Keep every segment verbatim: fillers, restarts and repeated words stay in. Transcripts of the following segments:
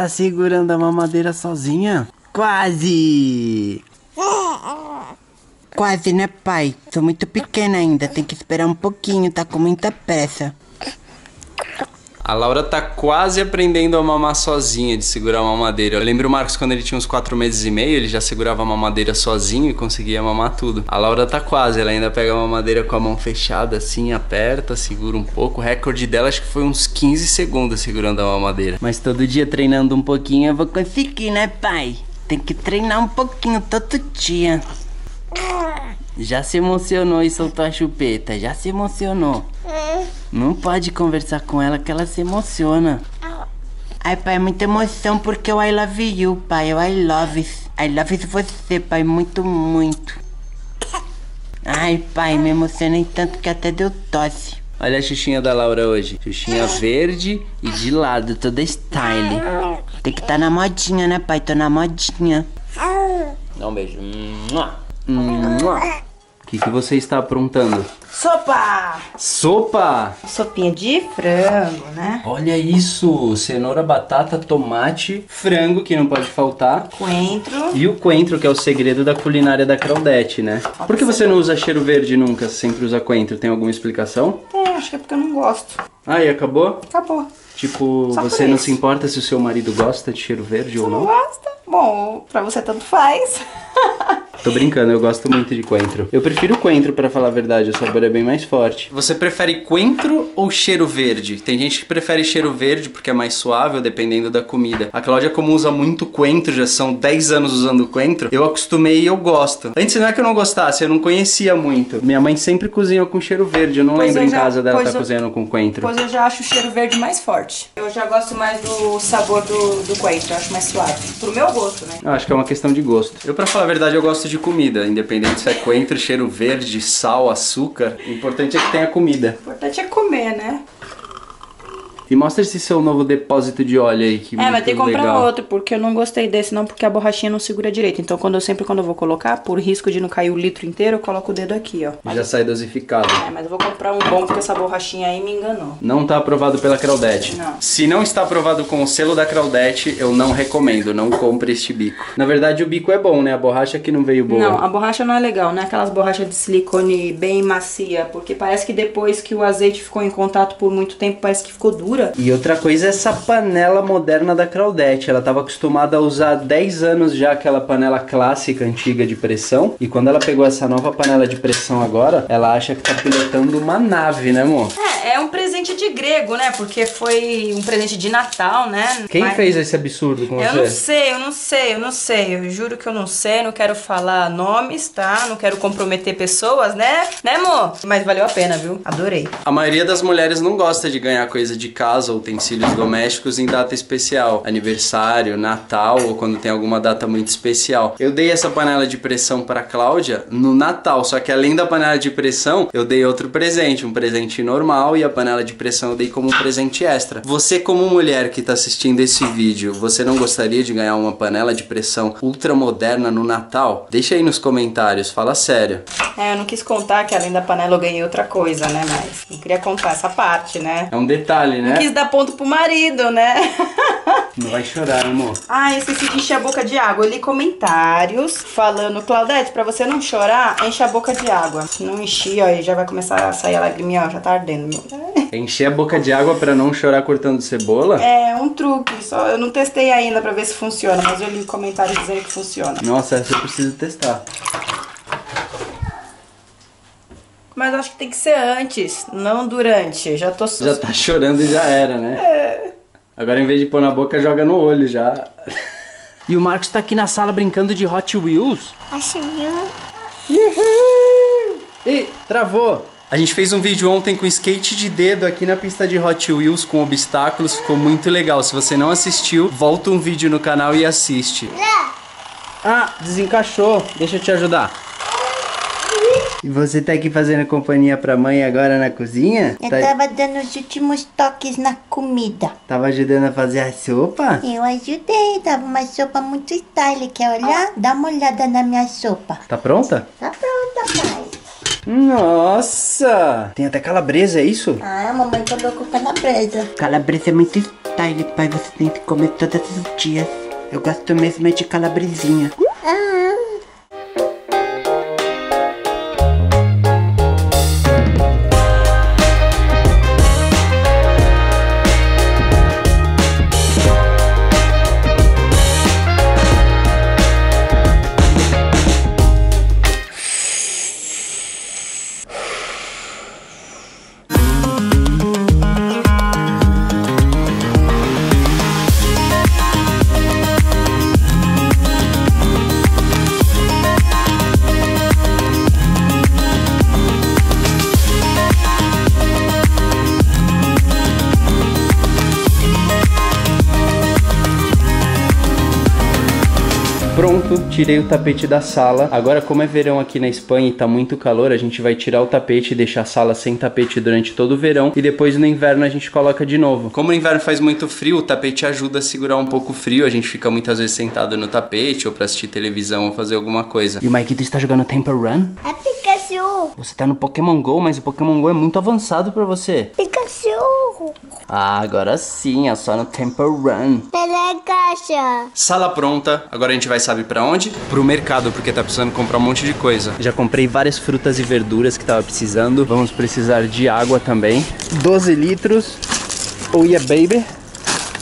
Tá segurando a mamadeira sozinha? Quase! Quase, né, pai? Sou muito pequena ainda, tem que esperar um pouquinho, tá com muita pressa. A Laura tá quase aprendendo a mamar sozinha, de segurar a mamadeira. Eu lembro o Marcos, quando ele tinha uns quatro meses e meio, ele já segurava a mamadeira sozinho e conseguia mamar tudo. A Laura tá quase, ela ainda pega a mamadeira com a mão fechada, assim, aperta, segura um pouco. O recorde dela acho que foi uns quinze segundos segurando a mamadeira. Mas todo dia treinando um pouquinho eu vou conseguir, né, pai? Tem que treinar um pouquinho todo dia. Já se emocionou e soltou a chupeta, já se emocionou. Não pode conversar com ela que ela se emociona. Ai, pai, muita emoção porque eu I love you, pai. Eu I love it. I love it você, pai. Muito, muito. Ai, pai, me emocionei tanto que até deu tosse. Olha a xuxinha da Laura hoje. Xuxinha verde e de lado, toda style. Tem que estar tá na modinha, né, pai? Tô na modinha. Dá um beijo. O que, que você está aprontando? Sopa! Sopa! Sopinha de frango, né? Olha isso! Cenoura, batata, tomate, frango, que não pode faltar. Coentro. E o coentro, que é o segredo da culinária da Claudete, né? Pode. Por que você não usa cheiro verde nunca? Sempre usa coentro. Tem alguma explicação? É, acho que é porque eu não gosto. Ah, e acabou? Acabou. Tipo, só você não se importa se o seu marido gosta de cheiro verde ou não? Não gosta. Bom, pra você tanto faz. Tô brincando, eu gosto muito de coentro. Eu prefiro coentro, pra falar a verdade, o sabor é bem mais forte. Você prefere coentro ou cheiro verde? Tem gente que prefere cheiro verde porque é mais suave, dependendo da comida. A Claudia, como usa muito coentro, já são dez anos usando coentro, eu acostumei e eu gosto. Antes não é que eu não gostasse, eu não conhecia muito. Minha mãe sempre cozinhou com cheiro verde, eu não pois lembro eu já, em casa dela tá eu, cozinhando com coentro. Pois eu já acho o cheiro verde mais forte. Eu já gosto mais do sabor do, do coentro, eu acho mais suave. Pro meu gosto, né? Eu acho que é uma questão de gosto. Eu, pra falar a verdade, eu gosto de comida, independente se é coentro, cheiro verde, sal, açúcar. O importante é que tenha comida. O importante é comer, né? E mostra esse seu novo depósito de óleo aí. Que é, muito mas tem que comprar legal. Outro, porque eu não gostei desse não, porque a borrachinha não segura direito. Então quando eu sempre quando eu vou colocar, por risco de não cair o litro inteiro, eu coloco o dedo aqui, ó. Mas já eu... sai dosificado. É, mas eu vou comprar um bom, porque essa borrachinha aí me enganou. Não tá aprovado pela Claudete. Não. Se não está aprovado com o selo da Claudete, eu não recomendo, não compre este bico. Na verdade o bico é bom, né? A borracha que não veio boa. Não, a borracha não é legal, né? Aquelas borrachas de silicone bem macia, porque parece que depois que o azeite ficou em contato por muito tempo, parece que ficou dura. E outra coisa é essa panela moderna da Claudete. Ela estava acostumada a usar há dez anos já aquela panela clássica, antiga, de pressão. E quando ela pegou essa nova panela de pressão agora, ela acha que tá pilotando uma nave, né, amor? É, é um presente de grego, né? Porque foi um presente de Natal, né? Quem Mas... fez esse absurdo com você? Eu não sei, eu não sei, eu não sei. Eu juro que eu não sei, não quero falar nomes, tá? Não quero comprometer pessoas, né? Né, amor? Mas valeu a pena, viu? Adorei. A maioria das mulheres não gosta de ganhar coisa de casa, ou utensílios domésticos em data especial, aniversário, Natal ou quando tem alguma data muito especial. Eu dei essa panela de pressão para Cláudia no Natal, só que além da panela de pressão, eu dei outro presente, um presente normal, e a panela de pressão eu dei como um presente extra. Você, como mulher que está assistindo esse vídeo, você não gostaria de ganhar uma panela de pressão ultra moderna no Natal? Deixa aí nos comentários, fala sério. É, eu não quis contar que além da panela eu ganhei outra coisa, né, mas não queria contar essa parte, né? É um detalhe, né? Quis dar ponto pro marido, né? Não vai chorar, amor. Ah, eu esqueci de encher a boca de água. Eu li comentários falando, Claudete, pra você não chorar, enche a boca de água. Não enchi, ó, e já vai começar a sair a lagriminha, ó, já tá ardendo, meu. Encher a boca de água pra não chorar cortando cebola? É, um truque, só eu não testei ainda pra ver se funciona, mas eu li comentários dizendo que funciona. Nossa, essa eu preciso testar. Mas acho que tem que ser antes, não durante. Já tô... Já tá chorando e já era, né? É. Agora, em vez de pôr na boca, joga no olho já. E o Marcos tá aqui na sala brincando de Hot Wheels. Hot Wheels. Uhul. Ih, travou. A gente fez um vídeo ontem com skate de dedo aqui na pista de Hot Wheels com obstáculos. Ficou muito legal. Se você não assistiu, volta um vídeo no canal e assiste. Ah, desencaixou. Deixa eu te ajudar. E você tá aqui fazendo companhia pra mãe agora na cozinha? Eu tá... tava dando os últimos toques na comida. Tava ajudando a fazer a sopa? Eu ajudei, tava uma sopa muito style. Quer olhar? Dá uma olhada na minha sopa. Tá pronta? Tá pronta, pai. Nossa! Tem até calabresa, é isso? Ah, a mamãe colocou calabresa. Calabresa é muito style. matar ele, pai. Você tem que comer todos os dias. Eu gosto mesmo é de calabresinha. Pronto, tirei o tapete da sala. Agora, como é verão aqui na Espanha e tá muito calor, a gente vai tirar o tapete e deixar a sala sem tapete durante todo o verão. E depois no inverno a gente coloca de novo. Como o inverno faz muito frio, o tapete ajuda a segurar um pouco o frio. A gente fica muitas vezes sentado no tapete ou pra assistir televisão ou fazer alguma coisa. E o Maikito está jogando Temple Run? É Pikachu! Você tá no Pokémon Go, mas o Pokémon Go é muito avançado pra você. Pikachu! Ah, agora sim, é só no Temple Run. Telecaixa! Sala pronta, agora a gente vai sair. Sabe pra onde? Pro mercado, porque tá precisando comprar um monte de coisa. Já comprei várias frutas e verduras que tava precisando. Vamos precisar de água também. doze litros. Oh yeah, baby.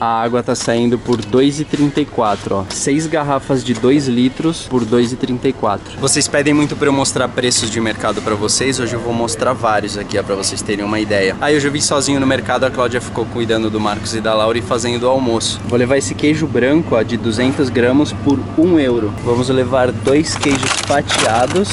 A água tá saindo por dois e trinta e quatro, ó. seis garrafas de dois litros por dois e trinta e quatro. Vocês pedem muito pra eu mostrar preços de mercado pra vocês. Hoje eu vou mostrar vários aqui, ó, pra vocês terem uma ideia. Aí hoje eu vim sozinho no mercado, a Claudia ficou cuidando do Marcos e da Laura e fazendo o almoço. Vou levar esse queijo branco, ó, de duzentos gramas por um euro. Vamos levar dois queijos fatiados.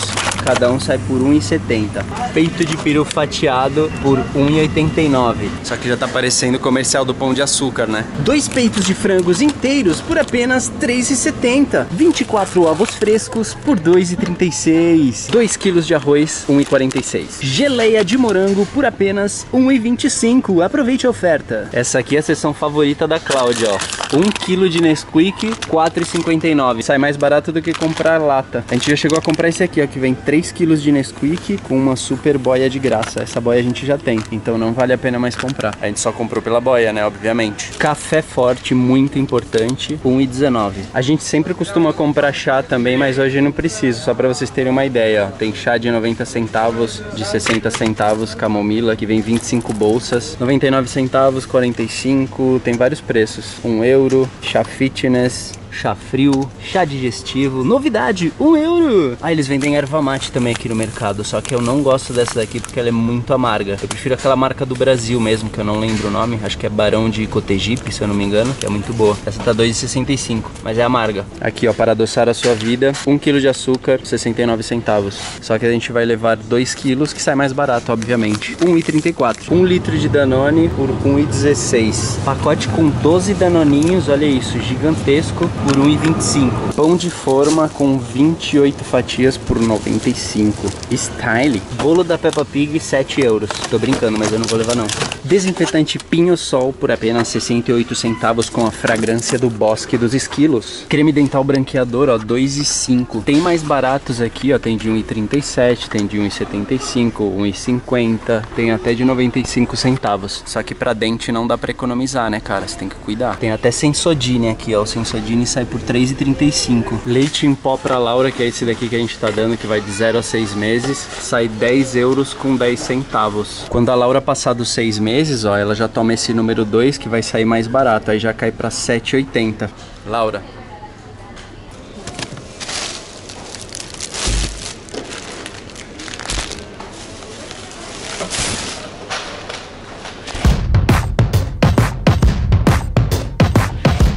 Cada um sai por um e setenta. Peito de peru fatiado por um e oitenta e nove. Só que já tá parecendo comercial do Pão de Açúcar, né? Dois peitos de frangos inteiros por apenas três e setenta. vinte e quatro ovos frescos por dois e trinta e seis. dois quilos de arroz, um e quarenta e seis. Geleia de morango por apenas um e vinte e cinco. Aproveite a oferta. Essa aqui é a seção favorita da Cláudia, ó. um quilo de Nesquik, quatro e cinquenta e nove. Sai mais barato do que comprar lata. A gente já chegou a comprar esse aqui, ó, que vem três quilos de Nesquik com uma super boia de graça. Essa boia a gente já tem, então não vale a pena mais comprar. A gente só comprou pela boia, né, obviamente. Café forte, muito importante, um e dezenove. A gente sempre costuma comprar chá também, mas hoje eu não preciso, só pra vocês terem uma ideia, ó. Tem chá de noventa centavos, de sessenta centavos, camomila, que vem vinte e cinco bolsas, noventa e nove centavos, quarenta e cinco, tem vários preços. um euro, chá fitness, chá frio, chá digestivo, novidade, um euro. Ah, eles vendem erva mate também aqui no mercado, só que eu não gosto dessa daqui porque ela é muito amarga. Eu prefiro aquela marca do Brasil mesmo, que eu não lembro o nome, acho que é Barão de Cotegipe, se eu não me engano, que é muito boa. Essa tá dois e sessenta e cinco, mas é amarga. Aqui, ó, para adoçar a sua vida, um quilo de açúcar, sessenta e nove centavos. Só que a gente vai levar dois quilos, que sai mais barato, obviamente. um e trinta e quatro. um litro de Danone por um e dezesseis. Pacote com doze danoninhos, olha isso, gigantesco, por um e vinte e cinco. Pão de forma com vinte e oito fatias por noventa e cinco. Style. Bolo da Peppa Pig, sete euros. Tô brincando, mas eu não vou levar não. Desinfetante Pinho Sol por apenas sessenta e oito centavos com a fragrância do bosque dos esquilos. Creme dental branqueador, ó, dois e cinco. Tem mais baratos aqui, ó, tem de um e trinta e sete, tem de um e setenta e cinco, um e cinquenta, tem até de noventa e cinco centavos. Só que pra dente não dá pra economizar, né, cara? Você tem que cuidar. Tem até Sensodyne aqui, ó, o Sensodyne sai por três e trinta e cinco. Leite em pó pra Laura, que é esse daqui que a gente tá dando, que vai de zero a seis meses, sai dez euros com dez centavos. Quando a Laura passar dos seis meses, ó, ela já toma esse número dois, que vai sair mais barato, aí já cai pra sete e oitenta. Laura.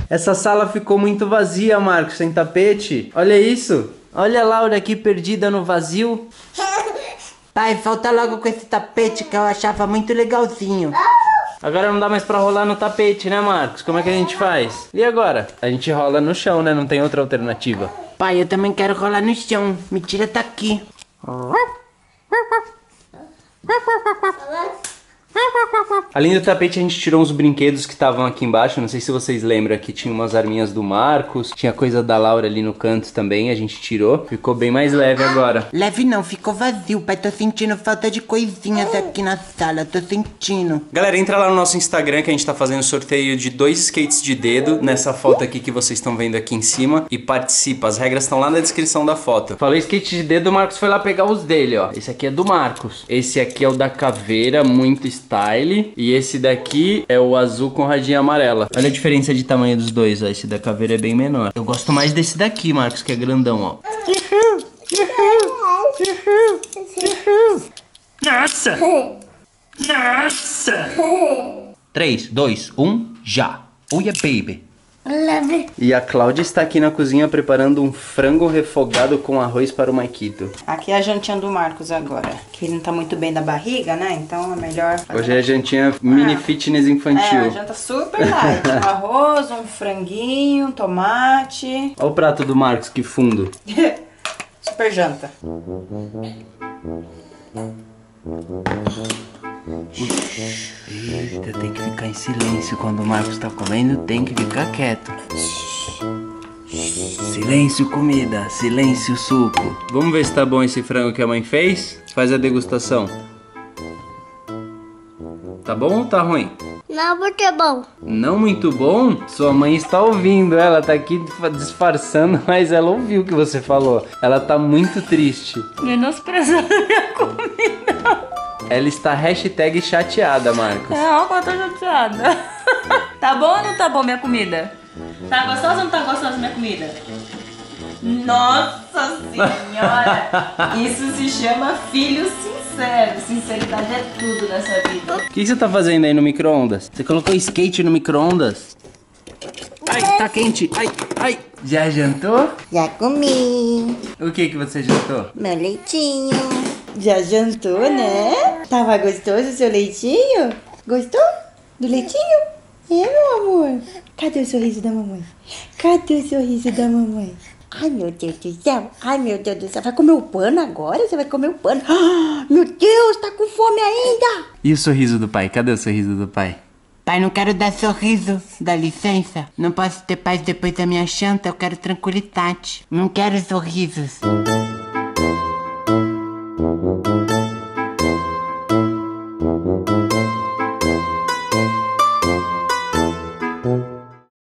Essa sala ficou muito vazia, Marcos, sem tapete. Olha isso. Olha a Laura aqui perdida no vazio. Pai, volta logo com esse tapete que eu achava muito legalzinho. Agora não dá mais pra rolar no tapete, né, Marcos? Como é que a gente faz? E agora? A gente rola no chão, né? Não tem outra alternativa. Pai, eu também quero rolar no chão. Me tira daqui. Além do tapete, a gente tirou uns brinquedos que estavam aqui embaixo. Não sei se vocês lembram, aqui tinha umas arminhas do Marcos, tinha coisa da Laura ali no canto também, a gente tirou. Ficou bem mais leve agora. Leve não, ficou vazio, pai. Tô sentindo falta de coisinhas aqui na sala, tô sentindo. Galera, entra lá no nosso Instagram que a gente tá fazendo sorteio de dois skates de dedo, nessa foto aqui que vocês estão vendo aqui em cima, e participa. As regras estão lá na descrição da foto. Falei skate de dedo, o Marcos foi lá pegar os dele, ó. Esse aqui é do Marcos. Esse aqui é o da caveira, muito style. E esse daqui é o azul com radinha amarela. Olha a diferença de tamanho dos dois, ó. Esse da caveira é bem menor. Eu gosto mais desse daqui, Marcos, que é grandão, ó. Nossa! Nossa! três, dois, um, já! Uia, baby! Love. E a Claudia está aqui na cozinha preparando um frango refogado com arroz para o Maikito. Aqui é a jantinha do Marcos agora, que ele não tá muito bem da barriga, né? Então é melhor... Hoje é a jantinha ah. mini fitness infantil. É, a janta super light. Um arroz, um franguinho, um tomate... Olha o prato do Marcos, que fundo. Super janta. Eita, tem que ficar em silêncio quando o Marcos tá comendo, tem que ficar quieto. Silêncio comida, silêncio suco. Vamos ver se tá bom esse frango que a mãe fez? Faz a degustação. Tá bom ou tá ruim? Não muito bom. Não muito bom? Sua mãe está ouvindo, ela tá aqui disfarçando, mas ela ouviu o que você falou. Ela tá muito triste. Menosprezando a minha comida. Ela está hashtag chateada, Marcos. Não, eu tô chateada. Tá bom ou não tá bom minha comida? Tá gostosa ou não tá gostosa minha comida? Nossa senhora! Isso se chama filho sincero. Sinceridade é tudo nessa vida. O que você tá fazendo aí no micro-ondas? Você colocou skate no micro-ondas? Ai, tá quente! Ai, ai! Já jantou? Já comi. O que que você jantou? Meu leitinho. Já jantou, né? Tava gostoso o seu leitinho? Gostou do leitinho? É, meu amor? Cadê o sorriso da mamãe? Cadê o sorriso da mamãe? Ai, meu Deus do céu. Ai, meu Deus do céu. Vai comer o pano agora? Você vai comer o pano? Ah, meu Deus, tá com fome ainda. E o sorriso do pai? Cadê o sorriso do pai? Pai, não quero dar sorriso, dá licença. Não posso ter paz depois da minha janta, eu quero tranquilidade. Não quero sorrisos.